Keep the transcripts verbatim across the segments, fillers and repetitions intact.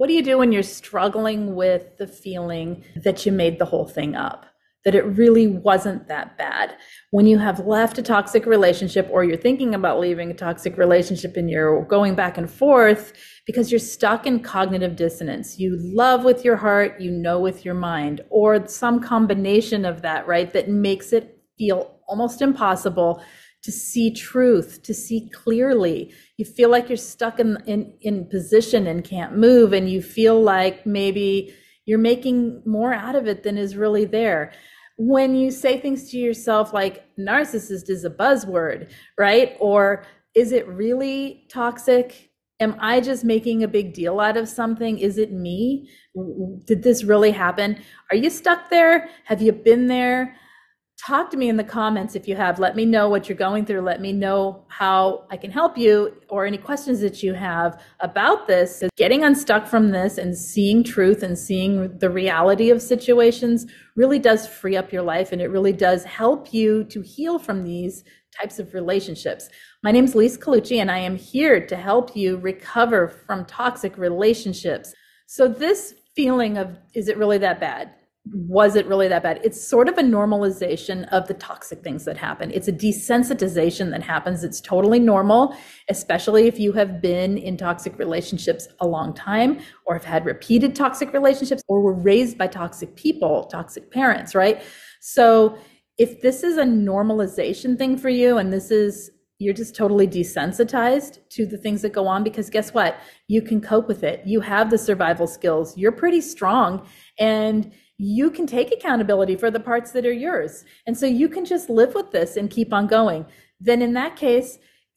What do you do when you're struggling with the feeling that you made the whole thing up, that it really wasn't that bad? When you have left a toxic relationship, or you're thinking about leaving a toxic relationship and you're going back and forth because you're stuck in cognitive dissonance. You love with your heart, you know with your mind, or some combination of that, right? That makes it feel almost impossible to see truth, to see clearly. You feel like you're stuck in, in, in position and can't move, and you feel like maybe you're making more out of it than is really there. When you say things to yourself like narcissist is a buzzword, right? Or is it really toxic? Am I just making a big deal out of something? Is it me? Did this really happen? Are you stuck there? Have you been there? Talk to me in the comments if you have. Let me know what you're going through. Let me know how I can help you, or any questions that you have about this. So getting unstuck from this and seeing truth and seeing the reality of situations really does free up your life, and it really does help you to heal from these types of relationships. My name's Lise Colucci, and I am here to help you recover from toxic relationships. So this feeling of, is it really that bad? Was it really that bad? It's sort of a normalization of the toxic things that happen. It's a desensitization that happens. It's totally normal, especially if you have been in toxic relationships a long time, or have had repeated toxic relationships, or were raised by toxic people, toxic parents, right? So if this is a normalization thing for you, and this is, you're just totally desensitized to the things that go on, because guess what? You can cope with it. You have the survival skills. You're pretty strong, and you can take accountability for the parts that are yours. And so you can just live with this and keep on going. Then in that case,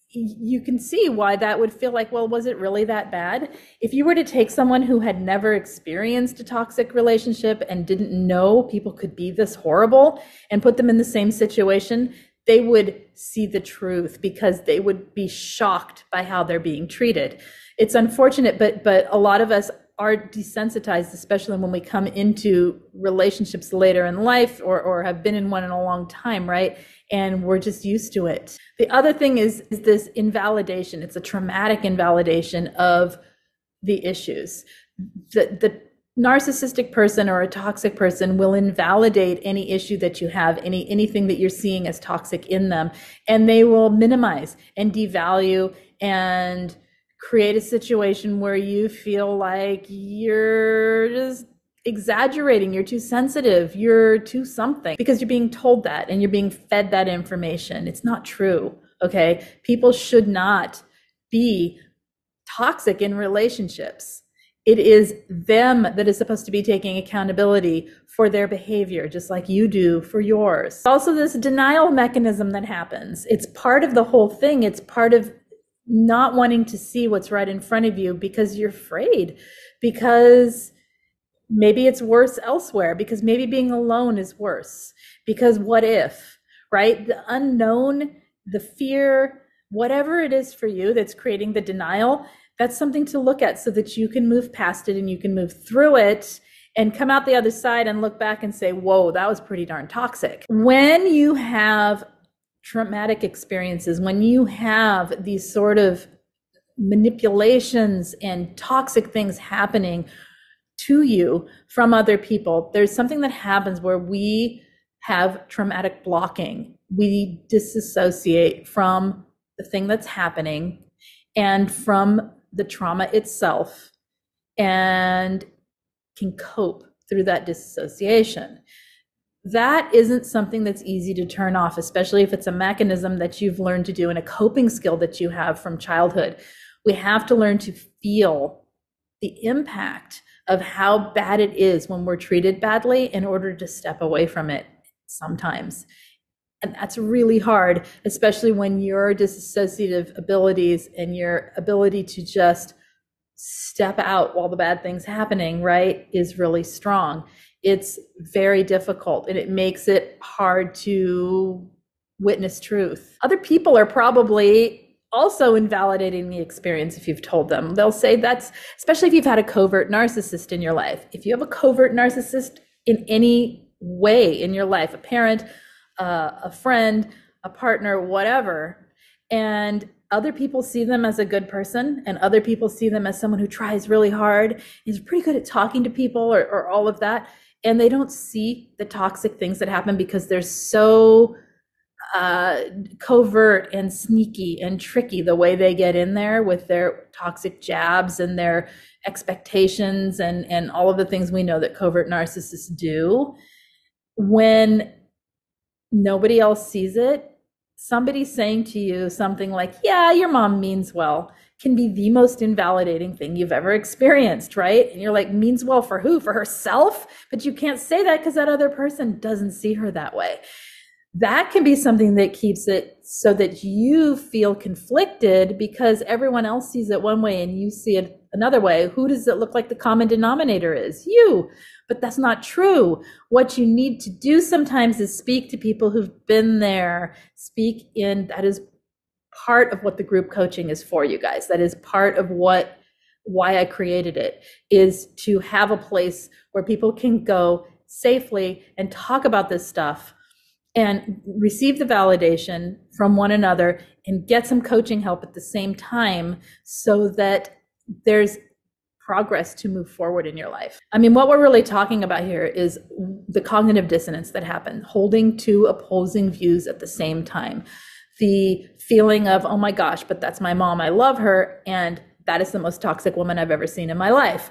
you can see why that would feel like, well, was it really that bad? If you were to take someone who had never experienced a toxic relationship and didn't know people could be this horrible, and put them in the same situation, they would see the truth, because they would be shocked by how they're being treated. It's unfortunate, but but a lot of us are desensitized, especially when we come into relationships later in life, or, or have been in one in a long time, right? And we're just used to it. The other thing is, is this invalidation. It's a traumatic invalidation of the issues. The, the narcissistic person or a toxic person will invalidate any issue that you have, any anything that you're seeing as toxic in them, and they will minimize and devalue and create a situation where you feel like you're just exaggerating, you're too sensitive, you're too something, because you're being told that and you're being fed that information. It's not true, okay? People should not be toxic in relationships. It is them that is supposed to be taking accountability for their behavior, just like you do for yours. Also, this denial mechanism that happens, it's part of the whole thing. It's part of not wanting to see what's right in front of you, because you're afraid, because maybe it's worse elsewhere, because maybe being alone is worse, because what if, right? The unknown, the fear, whatever it is for you that's creating the denial, that's something to look at so that you can move past it and you can move through it and come out the other side and look back and say, whoa, that was pretty darn toxic. When you have traumatic experiences, when you have these sort of manipulations and toxic things happening to you from other people, there's something that happens where we have traumatic blocking. We disassociate from the thing that's happening and from the trauma itself, and can cope through that disassociation. That isn't something that's easy to turn off, especially if it's a mechanism that you've learned to do and a coping skill that you have from childhood. We have to learn to feel the impact of how bad it is when we're treated badly in order to step away from it sometimes. And that's really hard, especially when your dissociative abilities and your ability to just step out while the bad thing's happening, right, is really strong. It's very difficult, and it makes it hard to witness truth. Other people are probably also invalidating the experience if you've told them. They'll say that's, especially if you've had a covert narcissist in your life. If you have a covert narcissist in any way in your life, a parent, uh, a friend, a partner, whatever, and other people see them as a good person, and other people see them as someone who tries really hard, is pretty good at talking to people, or, or all of that. And they don't see the toxic things that happen because they're so uh, covert and sneaky and tricky the way they get in there with their toxic jabs and their expectations and, and all of the things we know that covert narcissists do. When nobody else sees it, somebody saying to you something like, yeah, your mom means well, can be the most invalidating thing you've ever experienced, right? And you're like, means well for who? For herself? But you can't say that because that other person doesn't see her that way. That can be something that keeps it so that you feel conflicted because everyone else sees it one way and you see it another way. Who does it look like the common denominator is? You. But that's not true. What you need to do sometimes is speak to people who've been there. Speak in, that is part of what the group coaching is for, you guys. That is part of what, why I created it, is to have a place where people can go safely and talk about this stuff and receive the validation from one another and get some coaching help at the same time so that there's progress to move forward in your life. I mean, what we're really talking about here is the cognitive dissonance that happens, holding two opposing views at the same time. The feeling of, oh my gosh, but that's my mom, I love her, and that is the most toxic woman I've ever seen in my life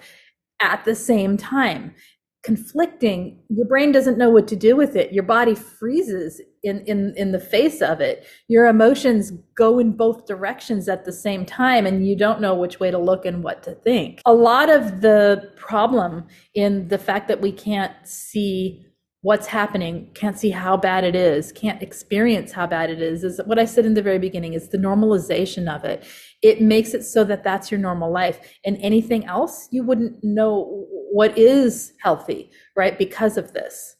at the same time. Conflicting, your brain doesn't know what to do with it. Your body freezes in, in, in the face of it. Your emotions go in both directions at the same time, and you don't know which way to look and what to think. A lot of the problem in the fact that we can't see what's happening, can't see how bad it is, can't experience how bad it is, is what I said in the very beginning, is the normalization of it. It makes it so that that's your normal life, and anything else, you wouldn't know what is healthy, right? Because of this.